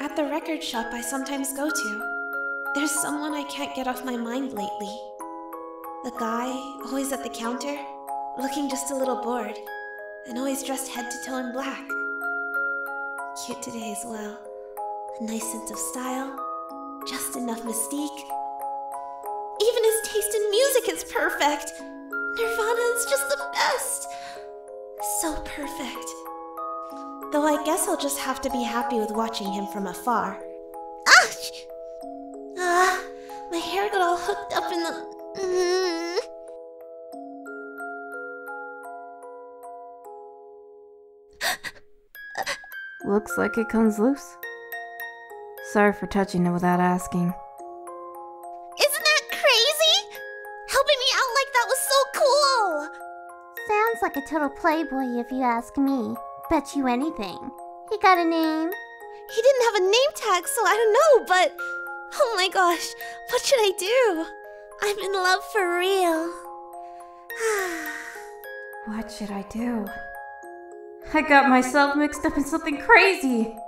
At the record shop I sometimes go to, there's someone I can't get off my mind lately. The guy, always at the counter, looking just a little bored, and always dressed head to toe in black. Cute today as well. A nice sense of style, just enough mystique. Even his taste in music is perfect! Nirvana is just the best! So perfect. Though I guess I'll just have to be happy with watching him from afar. Ouch! My hair got all hooked up in the... Looks like it comes loose. Sorry for touching it without asking. Isn't that crazy? Helping me out like that was so cool! Sounds like a total playboy if you ask me. Bet you anything. He got a name? He didn't have a name tag, so I don't know, but... Oh my gosh, what should I do? I'm in love for real. What should I do? I got myself mixed up in something crazy!